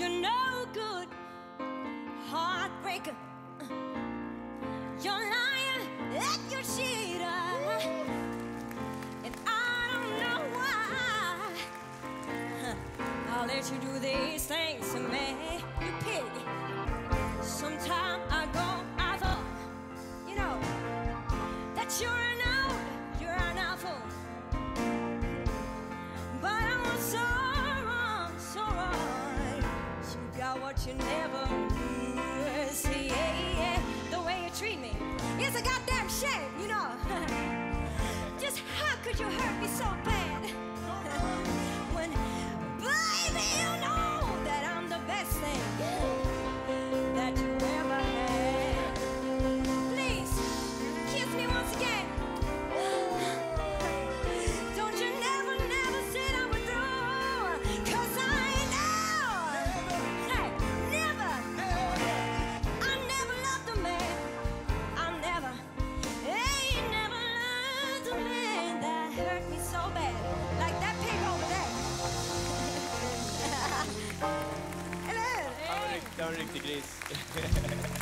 You're no good, heartbreaker. You're lying and you're cheating, and I don't know why I'll let you do these things to me. You pity. Sometime ago I thought, you know, that you're an awful. But I was so wrong, so wrong. You got what you never knew. See, yeah, yeah. The way you treat me is a goddamn shame, you know. Just how could you hurt me so bad? When, baby, you know that I'm the best thing that you ever had. Please, kiss me once again. Eller hur? Ja, det var en riktig gris.